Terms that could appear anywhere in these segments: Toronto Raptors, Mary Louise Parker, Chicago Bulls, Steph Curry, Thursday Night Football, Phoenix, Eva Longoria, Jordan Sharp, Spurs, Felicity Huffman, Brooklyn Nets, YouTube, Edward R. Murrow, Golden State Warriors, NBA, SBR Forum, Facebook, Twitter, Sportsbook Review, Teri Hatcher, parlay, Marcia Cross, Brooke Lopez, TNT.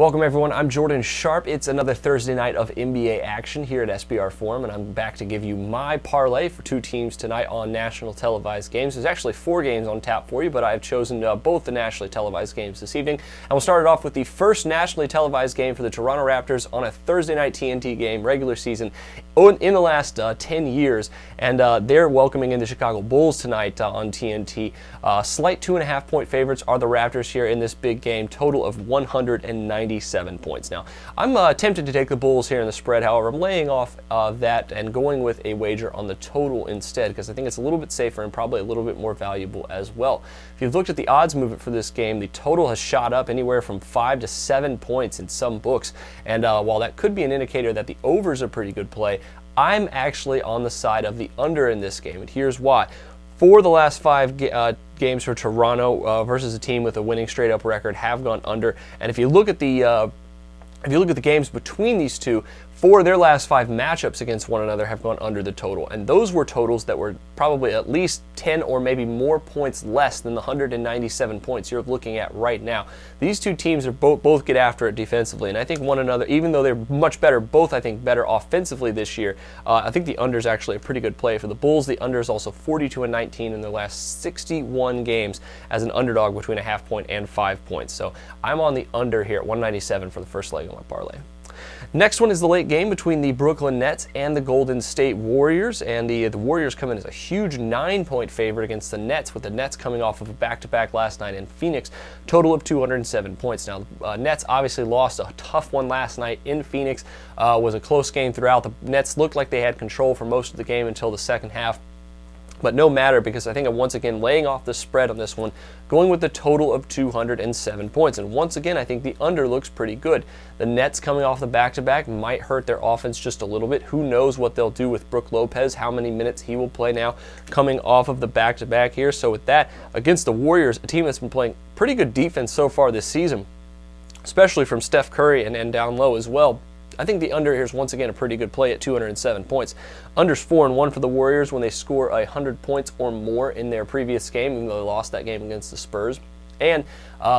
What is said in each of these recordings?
Welcome everyone, I'm Jordan Sharp. It's another Thursday night of NBA action here at SBR Forum, and I'm back to give you my parlay for two teams tonight on national televised games. There's actually four games on tap for you, but I've chosen both the nationally televised games this evening. And we'll start it off with the first nationally televised game for the Toronto Raptors on a Thursday night TNT game, regular season, in the last 10 years. And they're welcoming in the Chicago Bulls tonight on TNT. Slight 2.5-point favorites are the Raptors here in this big game, total of 197 points. Now, I'm tempted to take the Bulls here in the spread. However, I'm laying off that and going with a wager on the total instead, because I think it's a little bit safer and probably a little bit more valuable as well. If you've looked at the odds movement for this game, the total has shot up anywhere from 5 to 7 points in some books. And while that could be an indicator that the over's a pretty good play, I'm actually on the side of the under in this game, and here's why. For the last five games for Toronto versus a team with a winning straight-up record have gone under, and if you look at the games between these two, four of their last five matchups against one another have gone under the total, and those were totals that were probably at least 10 or maybe more points less than the 197 points you're looking at right now. These two teams are both get after it defensively, and I think one another, even though they're much better, both I think better offensively this year, I think the under is actually a pretty good play for the Bulls. The under is also 42-19 in their last 61 games as an underdog between a half-point and 5 points. So I'm on the under here at 197 for the first leg of my parlay. Next one is the late game between the Brooklyn Nets and the Golden State Warriors, and the Warriors come in as a huge 9-point favorite against the Nets, with the Nets coming off of a back-to-back last night in Phoenix, total of 207 points. Now, Nets obviously lost a tough one last night in Phoenix. Was a close game throughout. The Nets looked like they had control for most of the game until the second half. But no matter, because I think I'm once again laying off the spread on this one, going with the total of 207 points. And once again, I think the under looks pretty good. The Nets coming off the back-to-back might hurt their offense just a little bit. Who knows what they'll do with Brooke Lopez, how many minutes he will play now coming off of the back-to-back here. So with that, against the Warriors, a team that's been playing pretty good defense so far this season, especially from Steph Curry and down low as well, I think the under here is once again a pretty good play at 207 points. Under's 4-1 for the Warriors when they score 100 points or more in their previous game, even though they lost that game against the Spurs. And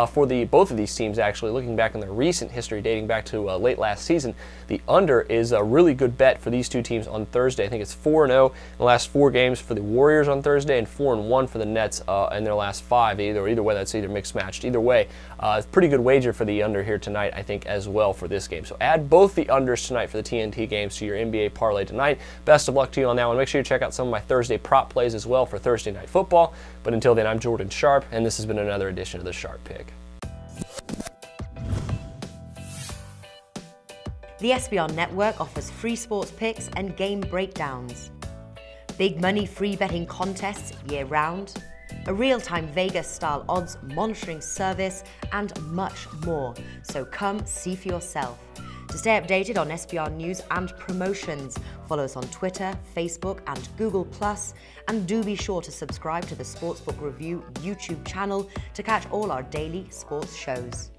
for both of these teams, actually, looking back on their recent history, dating back to late last season, the under is a really good bet for these two teams on Thursday. I think it's 4-0 in the last four games for the Warriors on Thursday, and 4-1 for the Nets in their last five. Either way, that's either mixed matched. Either way, it's a pretty good wager for the under here tonight, I think, as well for this game. So add both the unders tonight for the TNT games to your NBA parlay tonight. Best of luck to you on that one. Make sure you check out some of my Thursday prop plays as well for Thursday Night Football. But until then, I'm Jordan Sharp, and this has been another edition of the Sharp Pick. The SBR Network offers free sports picks and game breakdowns, big money free betting contests year-round, a real-time Vegas-style odds monitoring service, and much more. So come see for yourself. To stay updated on SBR news and promotions, follow us on Twitter, Facebook, and Google+, and do be sure to subscribe to the Sportsbook Review YouTube channel to catch all our daily sports shows.